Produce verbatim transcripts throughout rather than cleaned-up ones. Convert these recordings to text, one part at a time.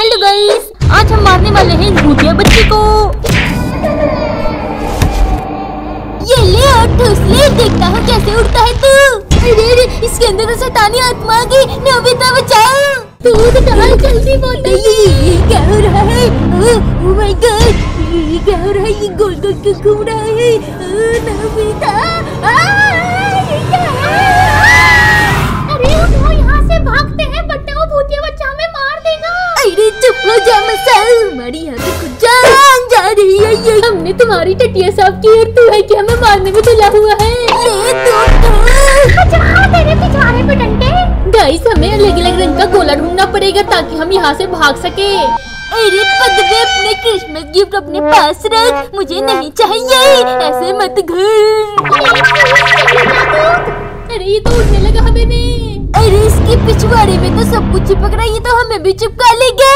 Hello guys, आज हम मारने वाले हैं इस भूतिया बच्ची को। ये ले उठ, ले देखता हूँ कैसे उड़ता है तू। अरे अरे, इसके अंदर तो शैतानी आत्मा आ गई। नोबिता बचाओ, तू निकल जल्दी। बोल ये क्या हो रहा है? ओह माय गॉड, ये क्या हो रहा है? ये गोल गोल क्यों घूम रहा है? नोबिता, ये क्या है? अरे उठो, यहाँ से भागते हैं बट्टे को भूतिया बच्चा में मार देगा। अरे चुप हो जा मसल, हमारी यहाँ से कुछ जान जा रही है। ये हमने तुम्हारी टटिया साफ की और तू है कि हमें मारने में तुला हुआ है। ये तेरे पिछाड़े पे डंडे। गाइस, हमें अलग अलग रंग का गोला ढूंढना पड़ेगा ताकि हम यहाँ से भाग सके। अरे पदवे, अपने क्रिसमस गिफ्ट अपने पास रख, मुझे नहीं चाहिए। ऐसे मत घूम। अरे ये तो उड़ने लगा हमें में। अरे इसके पिछवाड़े में तो सब कुछ चिपक रहा है, ये तो हमें भी चिपका लेगा।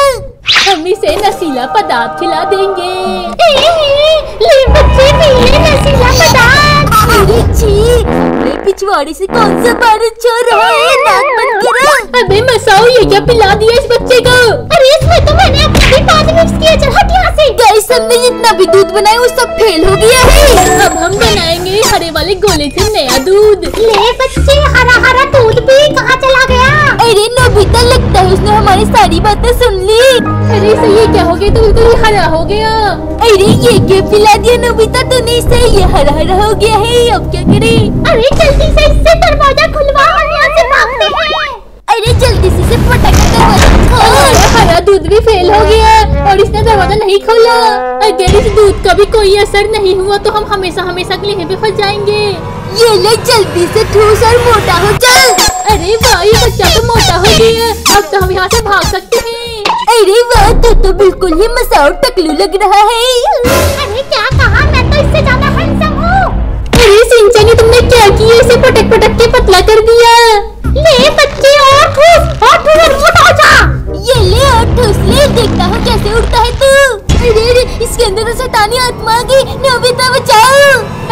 हम इसे नशीला पदार्थ खिला देंगे। ले बच्चे, ले नशीला पदार्थ। अरे छी, अपने पिछवाड़े से कौन सा बारिश छो रहा है? नाक बंद करो। अबे मसाओ, ये क्या पिला दिया इस बच्चे को? अरे इसमें तो मैंने अपने पास मिक्स किया। चल हट यहाँ से। गाइस, हमने जितना भी दूध बनाया वो सब फेल हो गया है। अब हम बनाएंगे हरे वाले गोले से नया दूध। ले बच्चे, हरा हरा दूध भी कहाँ चला गया? अरे नोबिता, लगता है उसने हमारी सारी बातें सुन ली। अरे से ये क्या हो गया? तो बिल्कुल हरा हो गया। अरे ये क्या पिला दिया नोबिता तूने इसे? ये हरा हरा हो गया है, अब क्या करे? अरे जल्दी से इससे दरवाजा खुलवा, यहाँ से भागते हैं। अरे जल्दी से इसे फटाके दरवाजा। हरा दूध भी फेल हो गया और इसने दरवाजा नहीं खोला। अगर इस दूध का भी कोई असर नहीं हुआ तो हम हमेशा हमेशा के लिए यहीं पे फंस जाएंगे। ये ले, जल्दी से ठूस और मोटा हो चल। अरे वाह, ये बच्चा तो मोटा हो गया, अब तो हम यहाँ से भाग सकते हैं। अरे वाह, तू तो, तो बिल्कुल ही मसाओ टकलू लग रहा है। अरे क्या कहा, मैं तो इससे ज्यादा हैंडसम हूँ। अरे शिनचैन, ने तुमने क्या किया? इसे पटक पटक के पतला कर दिया। ले बच्चे, और ठूस और ठूस मोटा हो जा। ये ले और ठूस, ले देखता हूँ कैसे उड़ता है तू। अरे अरे, इसके अंदर तो शैतानी आत्मा आ गई। नोबिता बचाओ।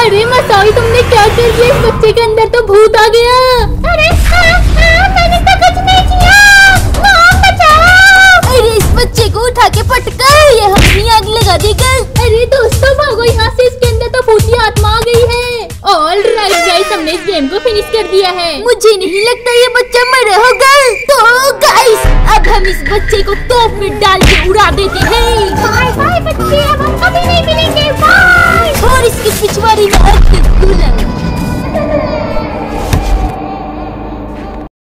अरे मसाओ, तुमने क्या कर दिया? इस बच्चे के अंदर तो भूत आ गया। अरे हाँ, हाँ, मैंने तो कुछ नहीं किया। अरे इस बच्चे को उठा के पटका, ये अपनी आग लगा देगा। अरे दोस्तों, भागो यहाँ से, इसके अंदर तो भूतिया आत्मा आ गई है। ऑल राइट गाइस, हमने इस गेम को फिनिश कर दिया है। मुझे नहीं लगता ये बच्चा मरा होगा। तो गाइस, अब हम इस बच्चे को तोप में डाल के उड़ा देते हैं। बाय बाय बच्चे, अब हम कभी नहीं मिलेंगे। बाय। और इसके पिछवाड़ी में